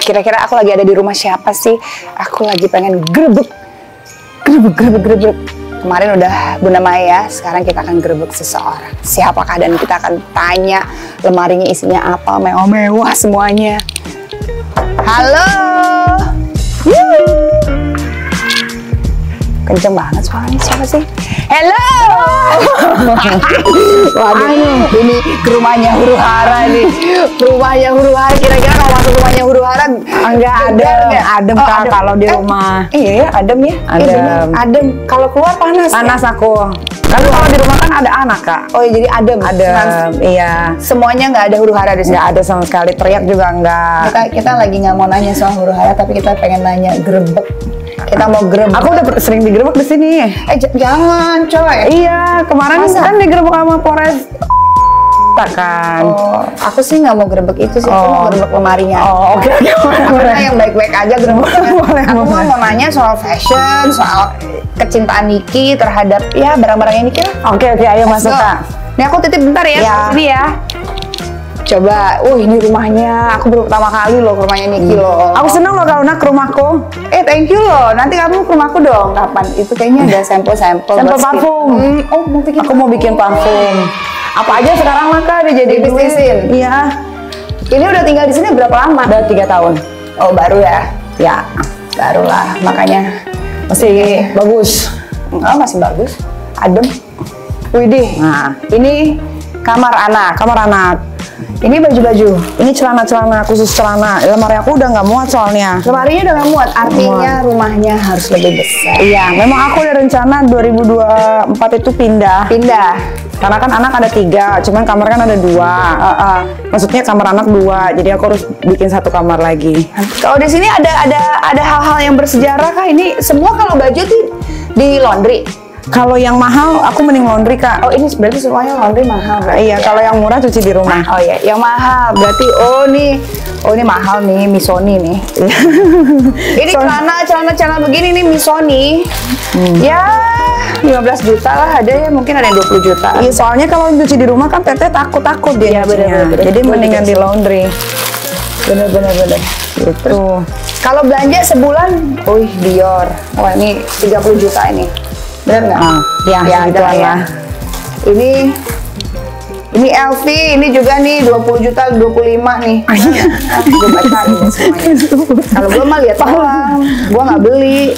Kira-kira aku lagi ada di rumah siapa sih? Aku lagi pengen grebek. Kemarin udah Luna Maya, sekarang kita akan grebek seseorang. Siapakah? Dan kita akan tanya lemarinya isinya apa, mewah-mewah semuanya. Halo. Kenceng banget suaranya, siapa sih? Hello. Waduh, ini ke rumahnya huru hara nih. Rumahnya huru hara, kira-kira kalau masuk rumahnya huru hara enggak adem kan kalau di rumah. Iya, adem ya. Adem. Kalau keluar panas. Panas ya? Aku. Kan kalau di rumah kan ada anak, Kak. Oh, jadi adem. Iya. Semuanya nggak ada huru hara di sini. Nggak ada sama sekali, teriak juga enggak. Kita lagi nggak mau nanya soal huru hara, tapi kita pengen nanya grebek. Kita mau grebek. Aku udah sering digerebek di sini. Jangan, coy. Iya, kemarin kan digerebek sama Polres. Kan. Oh, aku sih nggak mau grebek itu sih, aku mau grebek lemarinya. Oh, oke. Karena yang baik-baik aja grebek. Aku mau nanya soal fashion, soal kecintaan Niki terhadap ya barang-barangnya Niki lah. Oke, ayo masuk, Kak. Ini aku titip bentar ya. Iya. Coba, ini rumahnya. Aku baru pertama kali loh ke rumahnya Niki loh. Aku seneng loh kalau nak ke rumahku. Thank you loh. Nanti kamu ke rumahku dong. Kapan? Itu kayaknya ada sampel-sampel. Sampel parfum. Oh, mau bikin. Aku mau bikin parfum. Apa aja sekarang maka udah jadi bisnisin. Iya. Ini udah tinggal di sini berapa lama? Udah 3 tahun. Oh, baru ya? Ya, barulah. Makanya masih bagus. Enggak, masih bagus. Adem. Widih. Nah, ini kamar anak. Ini baju-baju, ini celana-celana, khusus celana. Lemari aku udah nggak muat soalnya. Lemarinya udah nggak muat, artinya rumahnya harus lebih besar. Iya, memang aku ada rencana 2024 itu pindah. Karena kan anak ada 3, cuman kamar kan ada 2. Maksudnya kamar anak 2, jadi aku harus bikin 1 kamar lagi. Kalau di sini ada hal-hal yang bersejarah kah? Ini semua kalau baju tuh di laundry. Kalau yang mahal, aku mending laundry, Kak. Oh, ini berarti semuanya laundry mahal, Kak? Iya, kalau yang murah cuci di rumah. Oh iya, yang mahal berarti ini mahal nih, Misoni nih. Ini celana begini nih, Misoni. Ya, 15 juta lah ada ya, mungkin ada yang 20 juta. Iya, soalnya kalau cuci di rumah kan Tete takut dia. Iya, bener. Jadi mendingan di laundry. Bener. Gitu. Kalau belanja sebulan, Dior. Wah, ini 30 juta ini. Bener nggak? Ya, gitu ya. Ini LV, ini juga nih 20 juta 25 nih. Gue baca nih semuanya. Kalau gue mah lihat doang, gue nggak beli.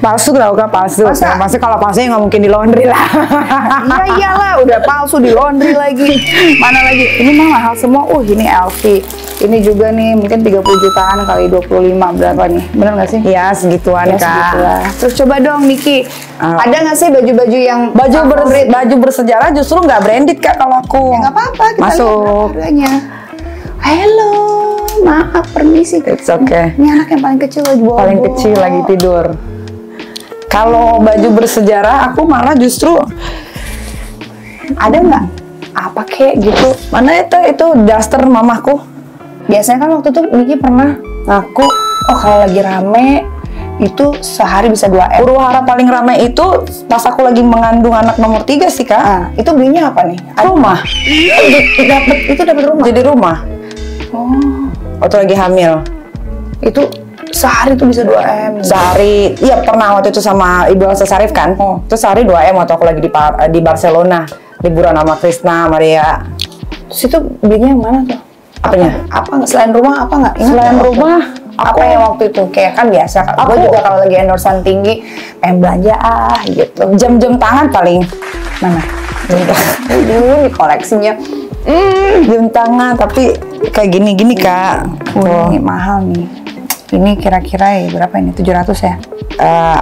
Palsu lah, udah palsu. Pasti kalau palsu nggak mungkin di laundry lah. Iya iyalah, udah palsu di laundry lagi. Mana lagi? Ini mah mahal semua. Ini LV. Ini juga nih mungkin 30 jutaan kali 25 berapa nih? Bener nggak sih? Ya segituan, Kak. Terus coba dong Niki, ada nggak sih baju-baju yang baju bersejarah justru nggak branded, Kak, kalau aku? Ya nggak apa-apa, kita masuk. Halo, maaf permisi. It's okay. Ini anak yang paling kecil lagi bobo. Paling kecil lagi tidur. Kalau baju bersejarah aku malah justru ada nggak? Apa kek gitu? Mana itu daster mamahku? Biasanya kan waktu itu Niki pernah ngaku, kalau lagi rame itu sehari bisa 2M. Huru-hara paling rame itu pas aku lagi mengandung anak nomor 3 sih, Kak. Itu belinya apa nih? Rumah. Itu dapat rumah. Jadi rumah. Waktu lagi hamil. Itu sehari itu bisa 2M. Sehari. Iya, pernah waktu itu sama Ibu Elsa Sarif kan. Terus sehari 2M waktu aku lagi di Barcelona, liburan sama Krisna, Maria. Terus itu belinya yang mana tuh? Apa selain rumah apa nggak? Selain rumah apa yang waktu itu kayak kan biasa. Gue juga kalau lagi endorsean tinggi pengen belanja gitu. Jam-jam tangan paling mana? Dulu di koleksinya. Jam tangan tapi kayak gini-gini, Kak. Ini mahal nih. Ini kira-kira berapa ini? 700 ya?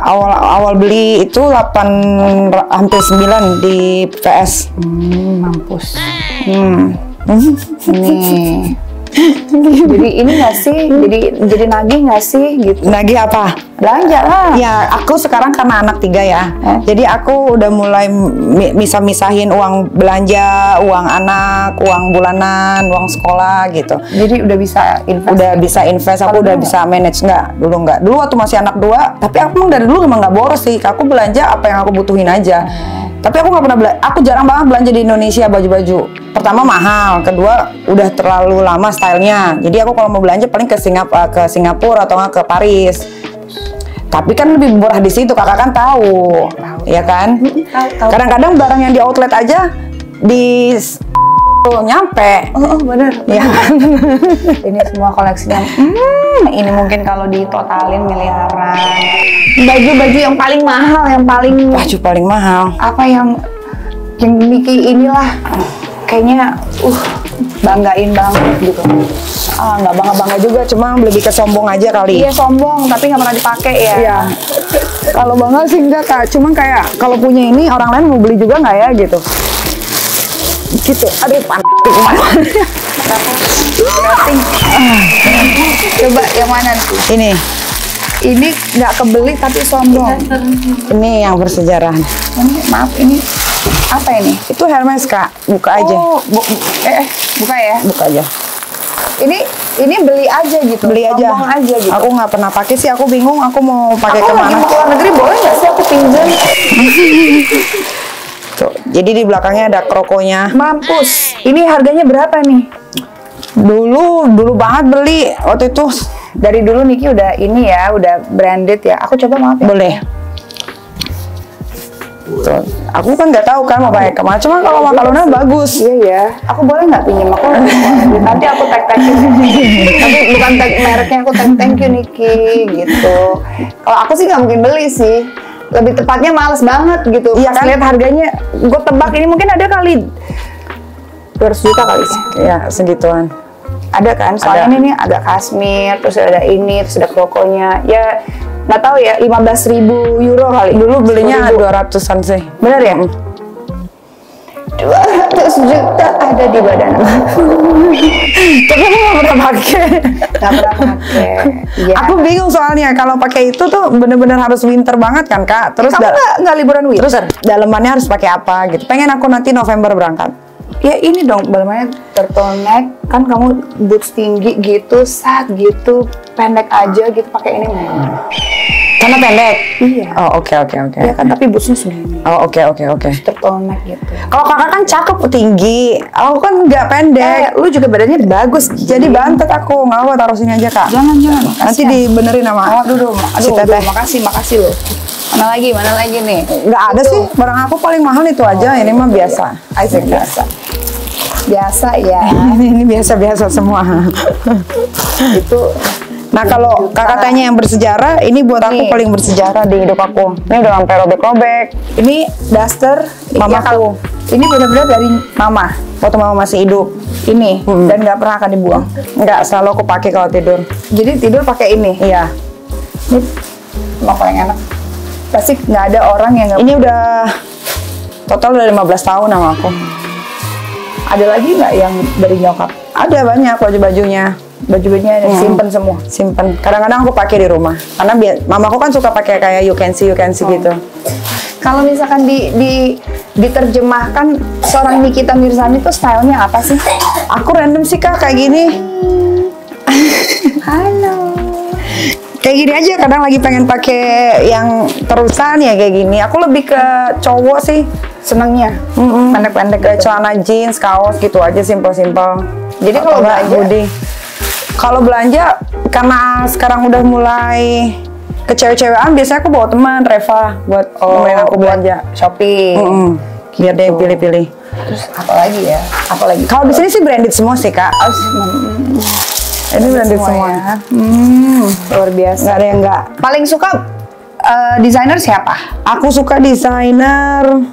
Awal beli itu 8 hampir 9 di PS. Mampus. Nih. Jadi ini nggak sih? Jadi nagih nggak sih gitu? Nagih apa? Belanja lah. Ya, aku sekarang karena anak 3 ya. Jadi aku udah mulai misah-misahin uang belanja, uang anak, uang bulanan, uang sekolah gitu. Jadi udah bisa invest. Aku udah bisa manage. Dulu nggak. Dulu waktu masih anak 2, tapi aku dari dulu emang nggak boros sih. Aku belanja apa yang aku butuhin aja. Tapi aku nggak pernah belanja, aku jarang banget belanja di Indonesia baju-baju. Pertama mahal, kedua udah terlalu lama stylenya. Jadi aku kalau mau belanja paling ke Singapura atau nggak ke Paris. Tapi kan lebih murah di situ, kakak kan tahu, ya kan? Kadang-kadang barang yang di outlet aja di nyampe. Oh, bener. Ya kan? Ini semua koleksinya. Ini mungkin kalau ditotalin miliaran. Baju-baju yang paling mahal, baju paling mahal. Apa yang Niki inilah kayaknya banggain banget gitu. Nggak bangga-bangga juga, cuma lebih ke sombong aja kali. Iya, sombong, tapi nggak pernah dipakai ya. Iya. Kalau bangga sih enggak, Kak. Cuman kayak kalau punya ini orang lain mau beli juga nggak ya gitu. Gitu, aduh panas coba yang mana sih? Ini nggak kebeli tapi sombong. Ini yang bersejarah. Maaf, ini apa ini? Itu Hermes, Kak. Buka aja. Buka ya? Buka aja. Ini beli aja gitu. Beli aja. Sombong aja gitu. Aku nggak pernah pakai sih. Aku bingung. Aku mau pakai kemana? Aku lagi mau keluar negeri, boleh nggak sih aku pinjam? Tuh, jadi di belakangnya ada krokonya. Mampus. Ini harganya berapa nih? Dulu banget beli waktu itu. Dari dulu Niki udah ini ya, udah branded ya. Aku coba, maaf ya. Boleh. Tuh, aku kan nggak tahu kan mau pakai kemana. Cuma kalau mata Luna bagus. Iya ya. Aku boleh nggak pinjam? Aku nanti aku tag-tagin. Tapi bukan tag mereknya, aku tag thank you Niki gitu. Kalau aku sih nggak mungkin beli sih. Lebih tepatnya males banget gitu. Iya kan? Lihat harganya, gue tebak ini mungkin ada kali 200 juta kali sih. Ya segituan. Ada kan? Soalnya ini agak kasmir, terus ada ini, terus ada krokonya. Ya nggak tahu ya, 15.000 euro kali. Dulu belinya 200-an sih. Bener ya? 200 juta ada di badan. Tapi aku nggak pernah pakai. Nggak pernah pakai. Ya. Aku bingung soalnya kalau pakai itu tuh bener-bener harus winter banget kan, Kak. Terus kamu nggak liburan winter. Terus dalemannya harus pakai apa gitu? Pengen aku nanti November berangkat. Ya ini dong, dalemannya turtle neck kan, kamu boots tinggi gitu, gitu pendek aja gitu, pakai ini. Karena pendek. Iya. Oh, oke. Ya kan, tapi busnya segini. Oh, oke. Turtle neck gitu. Kalau kakak kan cakep tinggi. Aku kan nggak pendek. Lu juga badannya bagus. Jadi bantet aku. Nggak apa, taruh sini aja, Kak. Jangan. Nanti dibenerin sama. Oh, aduh, Teteh. Makasih lo. Mana lagi nih? Nggak ada sih. Barang aku paling mahal itu aja. Ini mah biasa. Asik biasa ya. Ini biasa-biasa semua. Itu. Nah kalau kakak tanya yang bersejarah, ini buat aku paling bersejarah di hidup aku. Ini udah sampai robek-robek. Ini daster mamaku. Ini benar-benar dari mama. Waktu mama masih hidup. Ini dan nggak pernah akan dibuang. Nggak, selalu aku pakai kalau tidur. Jadi tidur pakai ini. Iya. Ini mau yang enak. Pasti nggak ada orang yang. Ini udah total udah 15 tahun sama aku. Ada lagi nggak yang dari nyokap? Ada banyak baju-bajunya. Baju-bajunya simpen semua, simpen. Kadang-kadang aku pakai di rumah, karena mamaku kan suka pakai kayak you can see gitu. Kalau misalkan diterjemahkan seorang Nikita Mirzani itu stylenya apa sih? Aku random sih, Kak, kayak gini. Halo. Kayak gini aja, kadang lagi pengen pakai yang terusan ya kayak gini. Aku lebih ke cowok sih senangnya. Pendek-pendek kayak celana jeans, kaos gitu aja, simple-simple. Jadi kalau nggak hoodie. Kalau belanja, karena sekarang udah mulai ke cewek-cewekan, biasanya aku bawa teman, Reva, buat nemenin aku belanja, shopping, gitu. Biar dia pilih-pilih. Terus apalagi ya? Apalagi? Kalau di sini sih branded semua sih, Kak. Ini branded semua. Ya. Luar biasa. Gak ada yang nggak. Paling suka desainer siapa? Aku suka desainer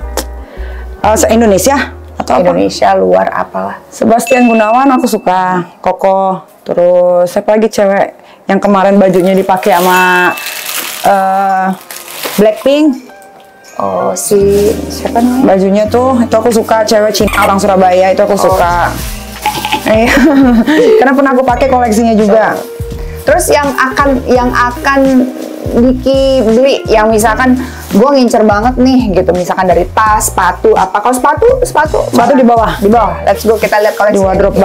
Indonesia. Atau Indonesia, luar, apalah. Sebastian Gunawan aku suka, Koko. Terus siapa lagi cewek yang kemarin bajunya dipakai sama Blackpink? Oh, si siapa namanya? Bajunya tuh itu aku suka, cewek Cina orang Surabaya itu aku suka. Karena pernah aku pakai koleksinya juga. Terus yang akan Niki beli, yang misalkan gue ngincer banget nih gitu, misalkan dari tas, sepatu, apa. Kalau sepatu di bawah. Let's go, kita lihat koleksi di wardrobe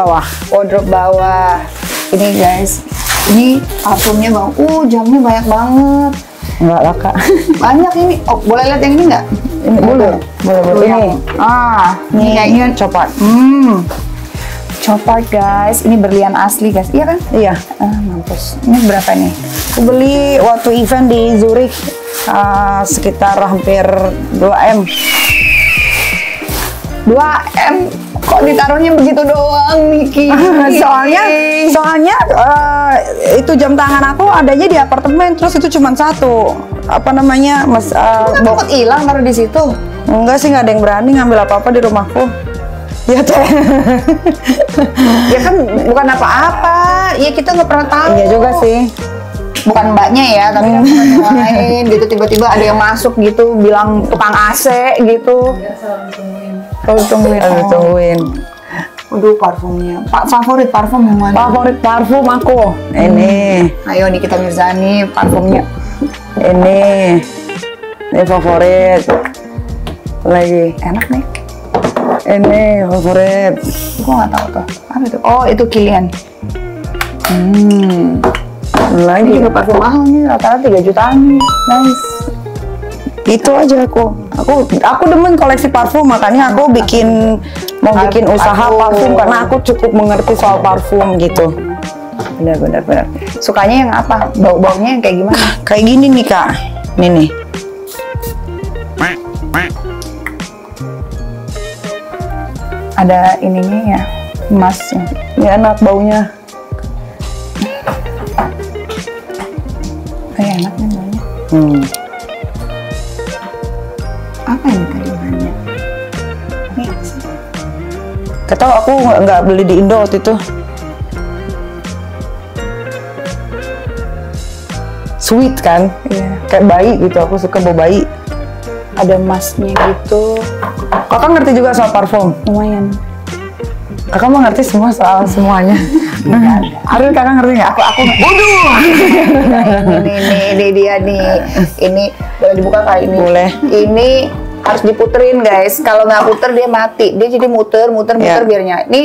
bawah. Ini guys, ini parfumnya bang, jamnya banyak banget. Enggak lah, Kak. Banyak ini. Oh, boleh lihat yang ini nggak? Ini boleh. Boleh. Ini. Ini kayaknya Chopard. Chopard, guys. Ini berlian asli, guys. Iya kan? Iya. Mampus. Ini berapa nih? Aku beli waktu event di Zurich sekitar hampir 2M. 2M kok ditaruhnya begitu doang, Niki? Soalnya itu jam tangan aku adanya di apartemen, terus itu cuma satu. Apa namanya? Mas takut hilang taruh di situ. Enggak sih, nggak ada yang berani ngambil apa-apa di rumahku. Ya teh. Ya kan bukan apa-apa. Ya kita nggak pernah tahu. Iya juga sih. Bukan mbaknya ya, tapi yang lain gitu, tiba-tiba ada yang masuk gitu, bilang tukang AC gitu. Selalu tungguin. Aduh, parfumnya. Favorit parfum yang mana? Favorit parfum aku. Ini. Ayo Nikita Mirzani, parfumnya. Ini. Ini favorit. Lagi. Enak nih. Ini favorit. Aku nggak tahu tuh. Apa itu? Oh, itu Kilian. Lagi. Ini juga parfum mahal nih. Rata-rata 3 jutaan nih. Nice. Itu aja aku demen koleksi parfum, makanya aku mau bikin usaha parfum karena aku cukup mengerti soal parfum gitu. Benar. Sukanya yang apa? Bau-baunya yang kayak gimana? Kayak gini nih, Kak. Ini nih. Ada ininya ya, emasnya. Ya enak baunya. Kayak enak nih baunya. Apa ini tadi namanya? Ketau aku nggak beli di Indo waktu itu. Sweet kan? Iya. Kayak bayi gitu, aku suka bau bayi. Ada emasnya gitu. Kakak ngerti juga soal parfum? Lumayan. Kakak mau ngerti semua soal semuanya? Ariel, kakak ngerti nggak? Aku waduh! Ini dia nih. Ini boleh dibuka kali ini? Boleh. Ini harus diputerin, guys. Kalau nggak puter dia mati. Dia jadi muter biarnya. Ini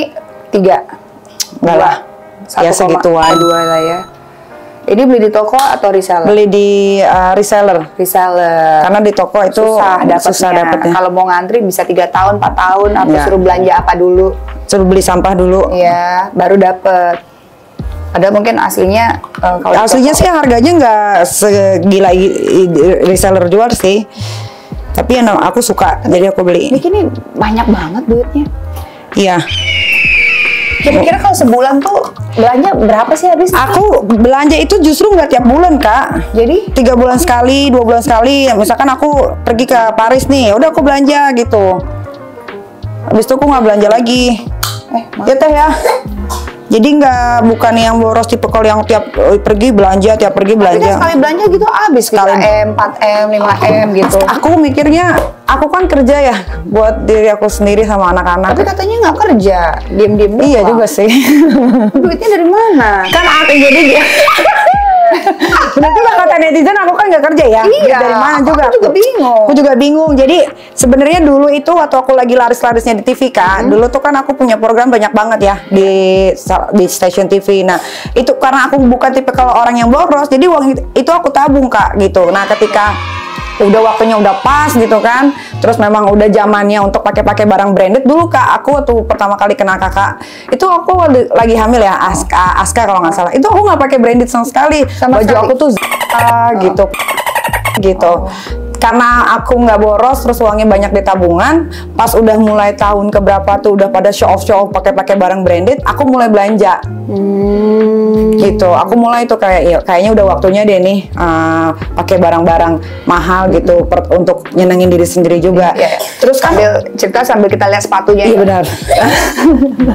3. Nggak lah. Ya segituan. 2 lah ya. Ini beli di toko atau reseller? Beli di reseller. Karena di toko itu susah dapetnya. Kalau mau ngantri bisa 3 tahun, 4 tahun. Aku suruh belanja apa dulu? Suruh beli sampah dulu. Iya, baru dapet. Ada mungkin aslinya kalau aslinya sih harganya nggak segila reseller jual sih. Tapi yang aku suka, jadi aku beli. Ini banyak banget duitnya. Iya. Kira-kira kalau sebulan tuh belanja berapa sih habis? Aku belanja itu justru nggak tiap bulan, Kak. Jadi 3 bulan sekali, 2 bulan sekali. Misalkan aku pergi ke Paris nih, udah aku belanja gitu. Habis itu aku nggak belanja lagi. Ya teh ya. Jadi bukan yang boros tipe kalau yang tiap pergi belanja, Tapi kan sekali belanja gitu habis kali 3M, 4M, 5M gitu. Aku mikirnya, aku kan kerja ya buat diri aku sendiri sama anak-anak. Tapi katanya nggak kerja, diem-diem. Iya juga sih. Duitnya dari mana? Kan aku jadi dia. Berarti kata netizen aku kan nggak kerja ya? Iya. Dari mana juga? Aku juga bingung. Jadi sebenarnya dulu itu waktu aku lagi laris-larisnya di TV kan, dulu tuh kan aku punya program banyak banget ya di stasiun TV. Nah itu karena aku bukan tipe kalau orang yang boros, jadi uang itu aku tabung, Kak, gitu. Nah ketika waktunya udah pas gitu kan, terus memang udah zamannya untuk pakai barang branded dulu, Kak. Aku waktu pertama kali kenal kakak itu aku lagi hamil ya, Aska kalau nggak salah. Itu aku nggak pakai branded sama sekali. Baju aku tuh gitu. Karena aku nggak boros, terus uangnya banyak di tabungan. Pas udah mulai tahun keberapa tuh udah pada show off pakai barang branded, aku mulai belanja. Gitu, aku mulai tuh kayaknya udah waktunya deh nih pakai barang-barang mahal gitu untuk nyenengin diri sendiri juga. Iya. Terus kan sambil kita lihat sepatunya. Iya, benar.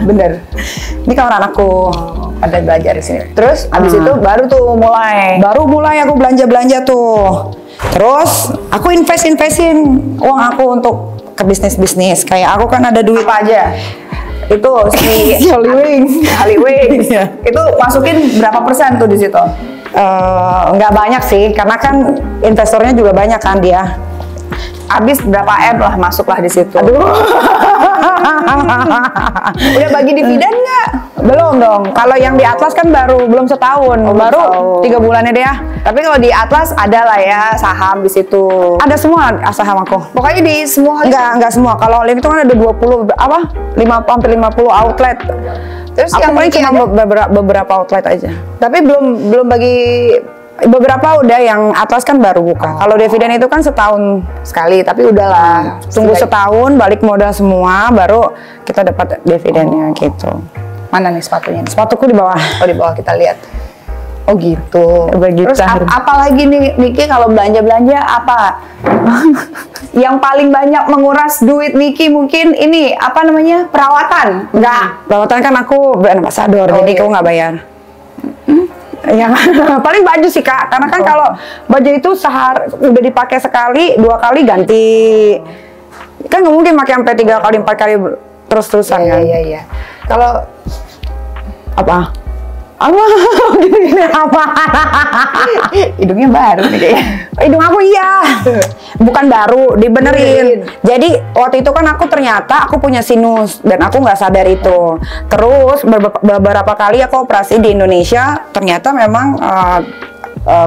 Benar. Ini kamar anakku. Ada belajar di sini. Terus abis itu baru tuh mulai. Aku belanja tuh. Terus aku investin uang aku untuk ke bisnis. Kayak aku kan ada duit. Apa aja? Itu si Holy Wings. Itu masukin berapa persen tuh di situ? Nggak banyak sih, karena kan investornya juga banyak kan dia. habis berapa M lah, masuklah di situ. Aduh. Udah bagi dividen nggak? Belum dong. Kalau yang di Atlas kan baru belum setahun, baru 3 bulannya deh ya. Tapi kalau di Atlas ada lah ya saham di situ. Ada semua saham aku. Pokoknya di semua. Enggak semua. Kalau Link itu kan ada 20 apa? 50 outlet. Terus aku yang paling cuma beberapa outlet aja. Tapi belum bagi. Beberapa udah, yang Atlas kan baru buka. Kalau dividen itu kan setahun sekali, tapi udahlah tunggu setahun balik modal semua baru kita dapat dividennya gitu. Mana nih sepatunya? Sepatuku di bawah. Oh, di bawah kita lihat. Oh gitu. Terus apa lagi nih Niki kalau belanja-belanja apa? Yang paling banyak menguras duit Niki mungkin ini apa namanya? Perawatan. Enggak, perawatan kan aku brand ambassador, jadi aku nggak bayar. Ya paling baju sih Kak, karena kan kalau baju itu sehari udah dipakai sekali, 2 kali ganti. Kan nggak mungkin pakai sampai 3 kali 4 kali terus-terusan kan. Iya iya. Kalau apa? Gini-gini apa? Hidungnya baru nih kayaknya. Hidung aku iya. Bukan baru, dibenerin. Jadi waktu itu kan aku ternyata aku punya sinus dan aku nggak sadar itu. Terus beberapa kali aku operasi di Indonesia, ternyata memang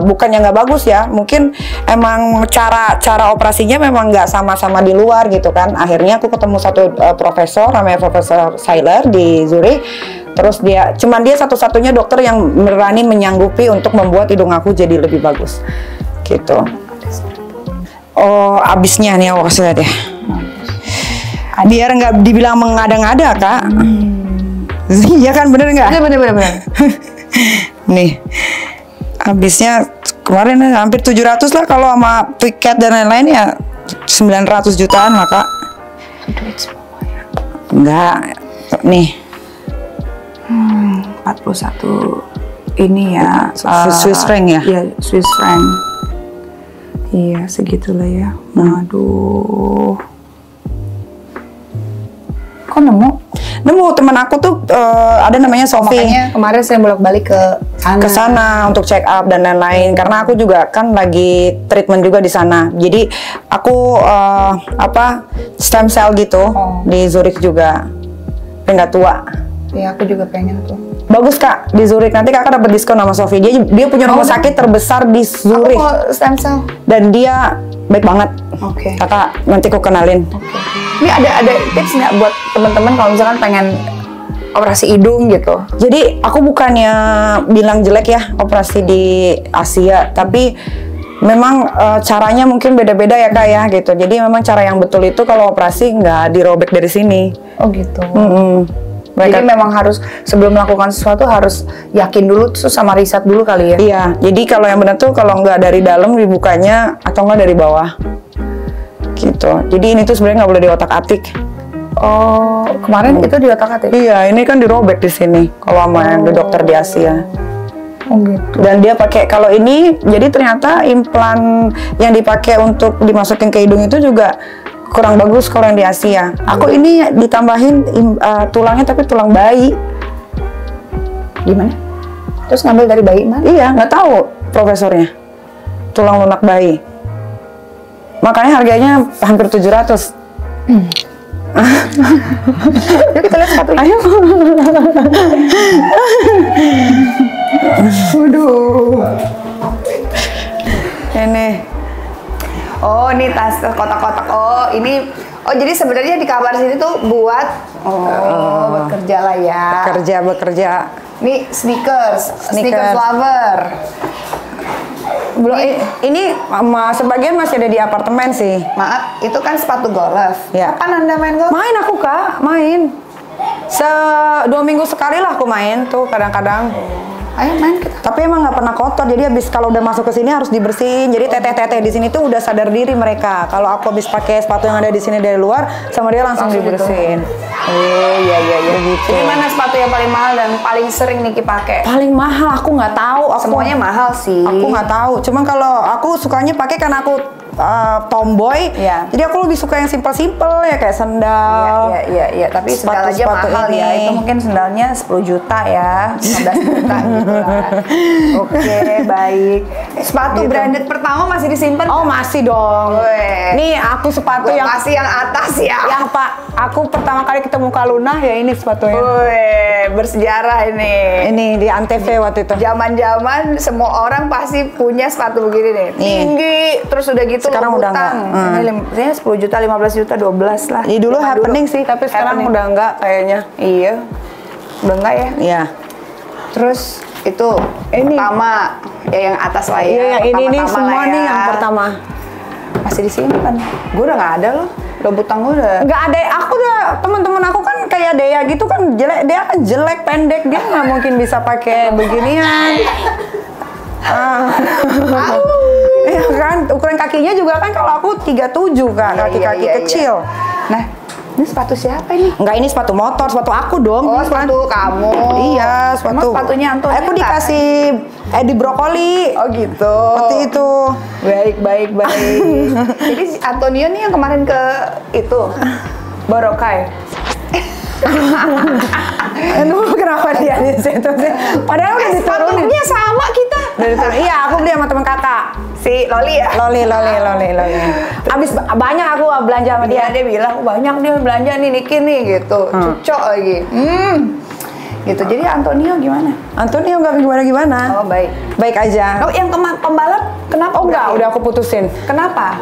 bukannya nggak bagus ya, mungkin emang cara operasinya memang nggak sama-sama di luar gitu kan. Akhirnya aku ketemu satu profesor, namanya Profesor Sailer di Zurich. Terus dia satu-satunya dokter yang berani menyanggupi untuk membuat hidung aku jadi lebih bagus gitu. Oh abisnya nih aku kasih lihat ya, biar nggak dibilang mengada-ngada Kak. Iya kan, bener nggak? Bener. Nih habisnya kemarin hampir 700 lah, kalau sama tiket dan lain-lain ya 900 jutaan lah Kak. Enggak, nih 41 ini ya Swiss franc ya? Iya Swiss franc. Iya segitulah ya. Aduh. Kok nemu teman aku tuh ada namanya Sofie. Makanya kemarin saya bolak-balik ke sana untuk check up dan lain-lain, karena aku juga kan lagi treatment juga di sana. Jadi aku stem cell gitu di Zurich juga. Pengen tua. Ya aku juga pengen tuh. Bagus Kak di Zurich, nanti Kakak dapat diskon sama Sofie. Dia punya rumah sakit terbesar di Zurich. Aku stem cell. Dan dia baik banget. Oke. Kakak nanti aku kenalin. Ini ada tips nggak buat teman-teman kalau misalkan pengen operasi hidung gitu? Jadi aku bukannya bilang jelek ya operasi di Asia, tapi memang caranya mungkin beda-beda ya Kak ya gitu. Jadi memang cara yang betul itu kalau operasi nggak dirobek dari sini. Oh gitu. Jadi memang harus sebelum melakukan sesuatu harus yakin dulu tuh sama riset dulu kali ya. Iya. Jadi kalau yang benar tuh kalau nggak dari dalam dibukanya atau nggak dari bawah, gitu. Jadi ini tuh sebenarnya nggak boleh diotak-atik. Oh, kemarin itu diotak-atik? Iya. Ini kan dirobek di sini. Kalau sama yang dokter di Asia. Oh gitu. Dan dia pakai kalau ini, jadi ternyata implan yang dipakai untuk dimasukin ke hidung itu juga kurang bagus kalau yang di Asia. Aku ini ditambahin tulangnya, tapi tulang bayi. Gimana? Terus ngambil dari bayi mana? Iya, nggak tahu profesornya. Tulang lunak bayi. Makanya harganya hampir 700. Yuk kita lihat sepatunya. Ayo. Waduh. Ini. Oh, ini tas kotak-kotak. Jadi sebenarnya di kamar sini tuh buat bekerja lah ya. Bekerja. Ini sneakers lover. Belum ini sebagian masih ada di apartemen sih. Maaf, itu kan sepatu golf. Ya. Kapan Anda main golf? Main aku Kak, main. 2 minggu sekali lah aku main tuh kadang-kadang. Ayo main kita. Tapi emang nggak pernah kotor. Jadi habis kalau udah masuk ke sini harus dibersihin. Jadi teteh-teteh di sini tuh udah sadar diri mereka. Kalau aku habis pakai sepatu yang ada di sini dari luar, sama dia langsung dibersihin. Gitu. Oh iya gitu. Ini mana sepatu yang paling mahal dan paling sering Niki pakai? Paling mahal aku nggak tahu. Semuanya mahal sih. Aku nggak tahu. Cuman kalau aku sukanya pakai karena aku tomboy, jadi aku lebih suka yang simpel-simpel ya, kayak sendal. Iya. Tapi sendal aja mahal ini. Ya, itu mungkin sendalnya 10 juta ya, 15 juta gitu lah. Oke, baik. Sepatu gitu. Branded pertama masih disimpan? Oh, masih dong. Nih aku sepatu yang kasih yang atas ya. Yang Pak, aku pertama kali ketemu Kak Luna ya ini sepatunya. Bersejarah ini. Ini di Antv waktu itu. Zaman-zaman semua orang pasti punya sepatu begini nih. Tinggi, terus udah gitu sekarang udah enggak. Ini 10 juta, 15 juta, 12 lah. Ini dulu happening sih, tapi sekarang udah enggak kayaknya. Iya. Udah enggak ya? Iya. Terus itu ini pertama ya yang atas lah ya. Iya, yang ini nih semua nih yang pertama. Masih disimpan. Gue udah nggak ada loh. Rambutang gue udah nggak ada. Aku udah, teman-teman aku kan kayak Dea gitu kan jelek. Dea kan jelek pendek, dia nggak mungkin bisa pakai beginian. Ya kan, ukuran kakinya juga kan kalau aku 37 kan, kaki-kaki kecil. Nah, ini sepatu siapa ini? Enggak, ini sepatu motor, sepatu aku dong. Oh, sepatu kamu. Iya, sepatu. Emang sepatunya Antonio. Aku dikasih Edi Brokoli. Oh gitu. Seperti itu. Baik. Jadi Antonio nih yang kemarin ke itu Barokai. Aduh, kenapa dia di situ sih? Padahal udah diturunin. Sepatunya sama kita. Iya, aku beli sama teman kakak. Si Loli ya? Loli. Abis banyak aku belanja sama dia. Dia bilang, banyak dia belanja nih Niki nih gitu. Cucok lagi. Gitu. Jadi Antonio gimana? Antonio nggak gimana-gimana. Oh baik. Baik aja. Oh yang pembalap kenapa? Oh enggak, udah aku putusin. Kenapa?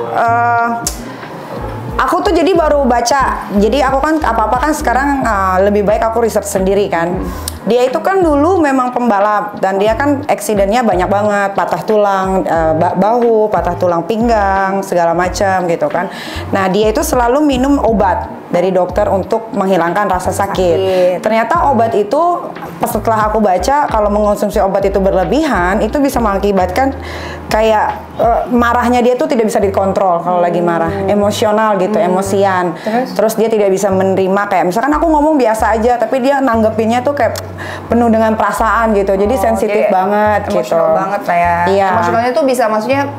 Aku tuh jadi baru baca, jadi aku kan apa-apa kan sekarang lebih baik aku riset sendiri kan. Dia itu kan dulu memang pembalap dan dia kan eksidennya banyak banget, patah tulang bahu, patah tulang pinggang, segala macam gitu kan. Nah dia itu selalu minum obat dari dokter untuk menghilangkan rasa sakit. Ternyata obat itu setelah aku baca kalau mengonsumsi obat itu berlebihan itu bisa mengakibatkan kayak marahnya dia tuh tidak bisa dikontrol kalau lagi marah, emosional gitu. Emosian. Terus dia tidak bisa menerima kayak misalkan aku ngomong biasa aja tapi dia nanggepinnya tuh kayak penuh dengan perasaan gitu. Jadi sensitif banget gitu. Emosional banget saya. Iya. Emosionalnya tuh bisa maksudnya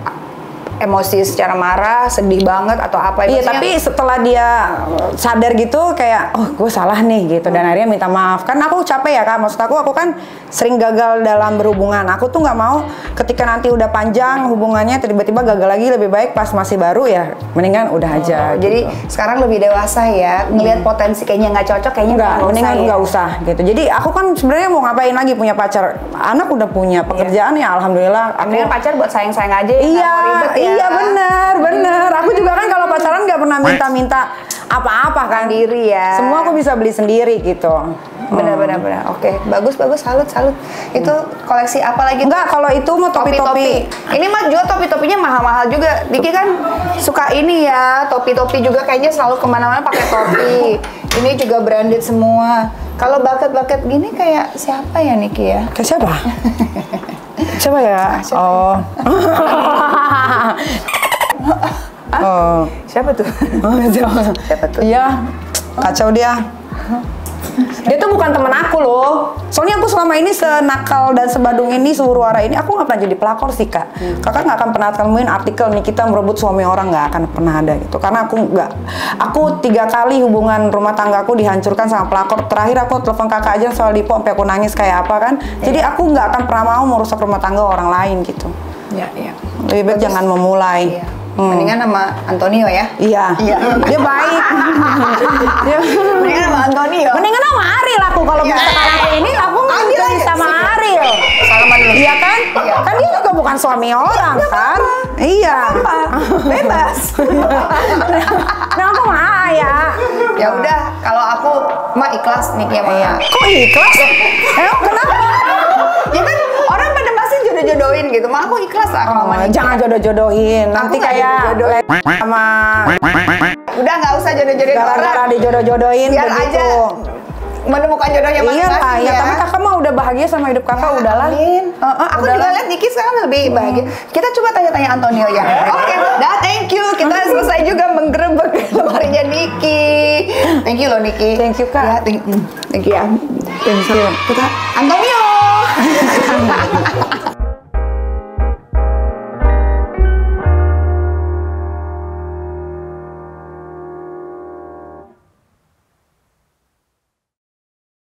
emosi secara marah, sedih banget atau apa. Iya, tapi setelah dia sadar gitu kayak oh gue salah nih gitu dan akhirnya minta maaf. Kan aku capek ya Kak, maksud aku kan sering gagal dalam berhubungan. Aku tuh nggak mau ketika nanti udah panjang hubungannya tiba-tiba gagal lagi, lebih baik pas masih baru ya mendingan udah aja. Jadi sekarang lebih dewasa ya, ngelihat potensi kayaknya nggak cocok kayaknya mendingan nggak usah gitu. Jadi aku kan sebenarnya mau ngapain lagi punya pacar, anak udah punya pekerjaan ya alhamdulillah. Mendingan pacar buat sayang-sayang aja. Iya. Iya bener. Aku juga kan kalau pacaran nggak pernah minta-minta apa-apa kan diri ya. Semua aku bisa beli sendiri gitu. Bener. Oke, bagus. Salut. Itu koleksi apa lagi? Enggak, kalau itu mah topi-topi. Ini mah juga topi-topinya mahal-mahal juga. Diki kan suka ini ya, topi-topi juga kayaknya selalu kemana-mana pakai topi. Ini juga branded semua. Kalau bucket-bucket gini kayak siapa ya Niki ya? Kayak siapa? Coba ya. Oh. Oh. Siapa tuh? Siapa tuh? Iya. Kacau dia. Dia tuh bukan teman aku loh. Soalnya aku selama ini senakal dan sebadung ini, sehuruara ini aku nggak pernah jadi pelakor sih Kak. Kakak nggak akan pernah temuin artikel Nikita merebut suami orang, nggak akan pernah ada gitu. Karena aku nggak. Aku 3 kali hubungan rumah tanggaku dihancurkan sama pelakor. Terakhir aku telepon kakak aja soal Dipo sampai aku nangis kayak apa kan. Jadi aku nggak akan pernah mau merusak rumah tangga orang lain gitu. Iya. Lebih baik jangan memulai. Iya. Mendingan sama Antonio ya? Iya. Dia baik. Mendingan sama Antonio. Mendingan sama Ariel aku. Kalau misalkan aku ini, aku nggak bisa sama Ariel. Salaman dulu. Iya kan? Kan dia juga bukan suami orang kan? Iya. Bebas. Nah aku mah ya. Ya udah, kalau aku mah ikhlas nih ya mah. Kok ikhlas? Kenapa? Ya kan orang pada pasti jodoh-jodohin gitu. Mah aku ikhlas lah kalau mah. Jangan jodoh-jodohin. Nanti kayak sama udah nggak usah jodoh-jodohin orang. Gara-gara dijodoh-jodohin begitu. Menemukan jodohnya masing-masing ya. Tapi kakak mah udah bahagia sama hidup kakak, udahlah. Aku juga lihat Niki sekarang lebih bahagia. Kita coba tanya-tanya Antonio ya. Oke, dah thank you. Kita selesai juga menggerebek lemarinya Niki. Thank you loh Niki. Thank you Kak. Thank you ya. Thank you. Kita Antonio.